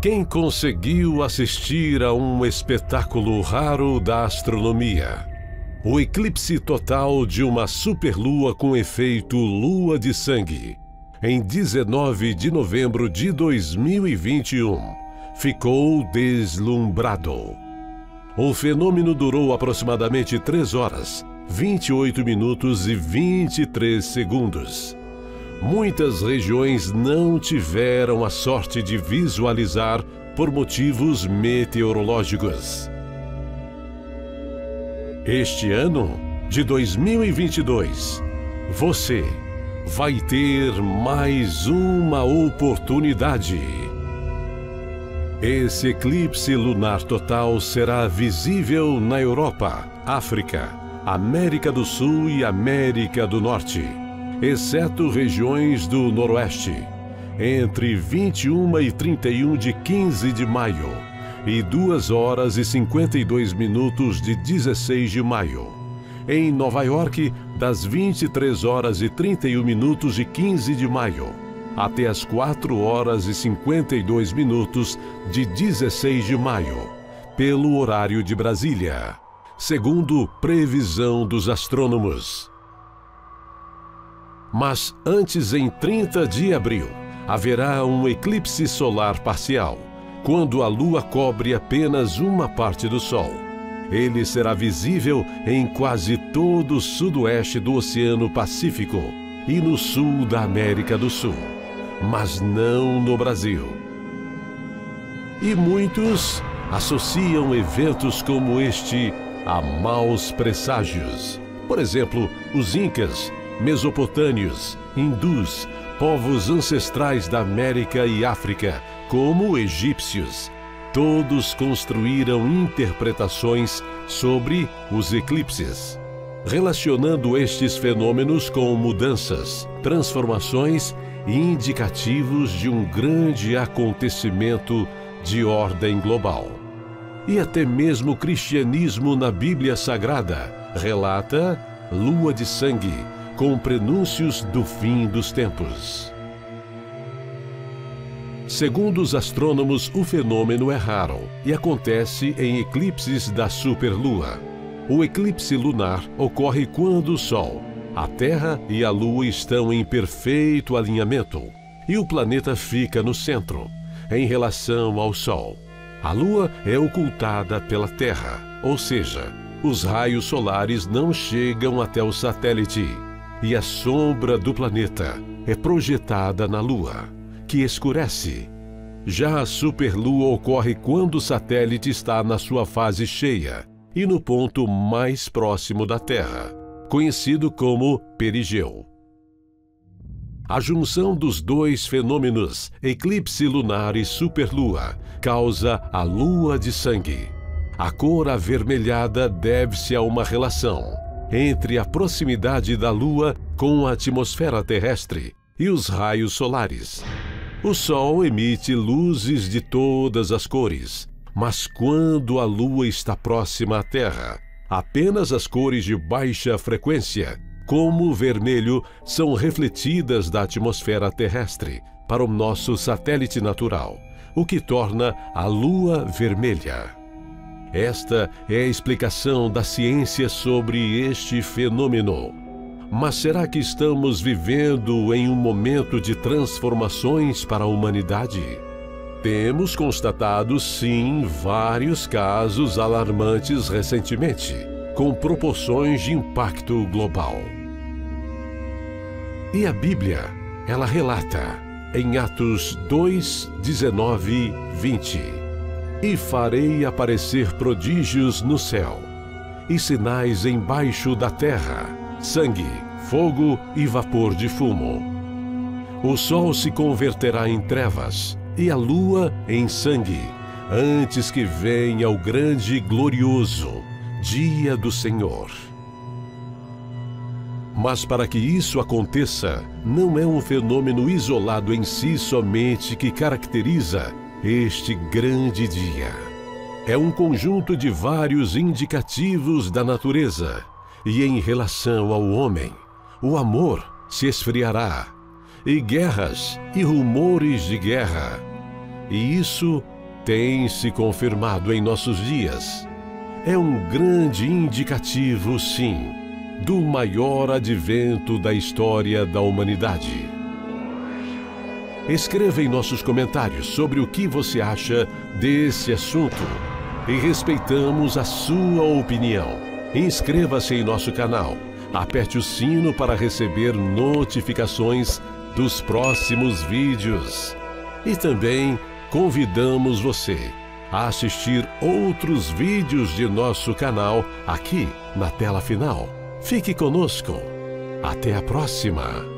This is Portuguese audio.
Quem conseguiu assistir a um espetáculo raro da astronomia? O eclipse total de uma superlua com efeito lua de sangue, em 19 de novembro de 2021, ficou deslumbrado. O fenômeno durou aproximadamente 3 horas, 28 minutos e 23 segundos. Muitas regiões não tiveram a sorte de visualizar por motivos meteorológicos. Este ano de 2022, você vai ter mais uma oportunidade. Esse eclipse lunar total será visível na Europa, África, América do Sul e América do Norte, exceto regiões do Noroeste, entre 21 e 31 de 15 de maio e 2 horas e 52 minutos de 16 de maio. Em Nova York, das 23 horas e 31 minutos de 15 de maio até as 4 horas e 52 minutos de 16 de maio, pelo horário de Brasília, segundo previsão dos astrônomos. Mas antes, em 30 de abril, haverá um eclipse solar parcial, quando a Lua cobre apenas uma parte do Sol. Ele será visível em quase todo o sudoeste do Oceano Pacífico e no sul da América do Sul, mas não no Brasil. E muitos associam eventos como este a maus presságios. Por exemplo, os incas, mesopotâmios, hindus, povos ancestrais da América e África, como egípcios, todos construíram interpretações sobre os eclipses, relacionando estes fenômenos com mudanças, transformações e indicativos de um grande acontecimento de ordem global. E até mesmo o cristianismo, na Bíblia Sagrada, relata lua de sangue com prenúncios do fim dos tempos. Segundo os astrônomos, o fenômeno é raro e acontece em eclipses da superlua. O eclipse lunar ocorre quando o Sol, a Terra e a Lua estão em perfeito alinhamento e o planeta fica no centro, em relação ao Sol. A Lua é ocultada pela Terra, ou seja, os raios solares não chegam até o satélite, e a sombra do planeta é projetada na Lua, que escurece. Já a superlua ocorre quando o satélite está na sua fase cheia e no ponto mais próximo da Terra, conhecido como perigeu. A junção dos dois fenômenos, eclipse lunar e superlua, causa a lua de sangue. A cor avermelhada deve-se a uma relação entre a proximidade da Lua com a atmosfera terrestre e os raios solares. O Sol emite luzes de todas as cores, mas quando a Lua está próxima à Terra, apenas as cores de baixa frequência, como o vermelho, são refletidas da atmosfera terrestre para o nosso satélite natural, o que torna a Lua vermelha. Esta é a explicação da ciência sobre este fenômeno. Mas será que estamos vivendo em um momento de transformações para a humanidade? Temos constatado, sim, vários casos alarmantes recentemente, com proporções de impacto global. E a Bíblia, ela relata em Atos 2, 19, 20... E farei aparecer prodígios no céu, e sinais embaixo da terra, sangue, fogo e vapor de fumo. O sol se converterá em trevas, e a lua em sangue, antes que venha o grande e glorioso dia do Senhor. Mas para que isso aconteça, não é um fenômeno isolado em si somente que caracteriza este grande dia. É um conjunto de vários indicativos da natureza, e em relação ao homem, o amor se esfriará, e guerras e rumores de guerra, E isso tem se confirmado em nossos dias. É um grande indicativo, sim, do maior advento da história da humanidade. Escreva em nossos comentários sobre o que você acha desse assunto e respeitamos a sua opinião. Inscreva-se em nosso canal, aperte o sino para receber notificações dos próximos vídeos. E também convidamos você a assistir outros vídeos de nosso canal aqui na tela final. Fique conosco. Até a próxima!